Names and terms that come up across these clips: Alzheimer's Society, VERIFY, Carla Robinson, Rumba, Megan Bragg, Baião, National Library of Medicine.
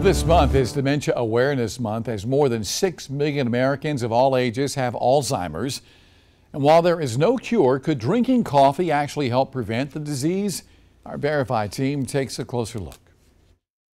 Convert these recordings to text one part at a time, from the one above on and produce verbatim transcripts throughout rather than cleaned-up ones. Well, this month is Dementia Awareness Month, as more than six million Americans of all ages have Alzheimer's. And while there is no cure, could drinking coffee actually help prevent the disease? Our Verify team takes a closer look.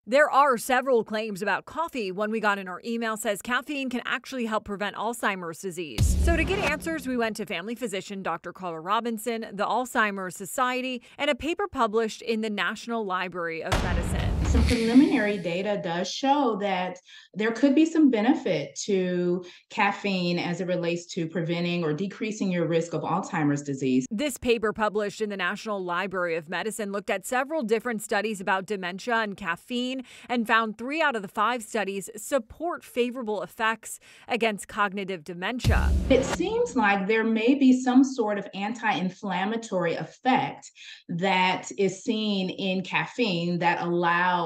There are several claims about coffee. One we got in our email says caffeine can actually help prevent Alzheimer's disease. So to get answers, we went to family physician Doctor Carla Robinson, the Alzheimer's Society, and a paper published in the National Library of Medicine. Some preliminary data does show that there could be some benefit to caffeine as it relates to preventing or decreasing your risk of Alzheimer's disease. This paper published in the National Library of Medicine looked at several different studies about dementia and caffeine and found three out of the five studies support favorable effects against cognitive dementia. It seems like there may be some sort of anti-inflammatory effect that is seen in caffeine that allows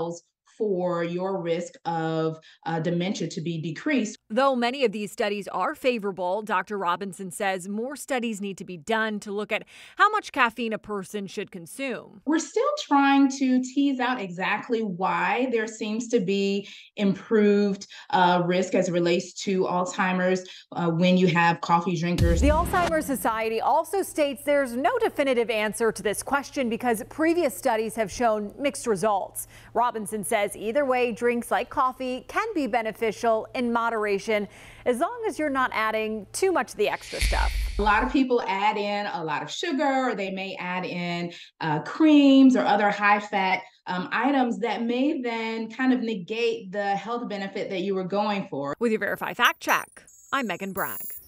for your risk of uh, dementia to be decreased. Though many of these studies are favorable, Doctor Robinson says more studies need to be done to look at how much caffeine a person should consume. We're still trying to tease out exactly why there seems to be improved uh, risk as it relates to Alzheimer's uh, when you have coffee drinkers. The Alzheimer's Society also states there's no definitive answer to this question because previous studies have shown mixed results. Robinson says either way, drinks like coffee can be beneficial in moderation as long as you're not adding too much of the extra stuff. A lot of people add in a lot of sugar, or they may add in uh, creams or other high-fat um, items that may then kind of negate the health benefit that you were going for. With your Verify Fact Check, I'm Megan Bragg.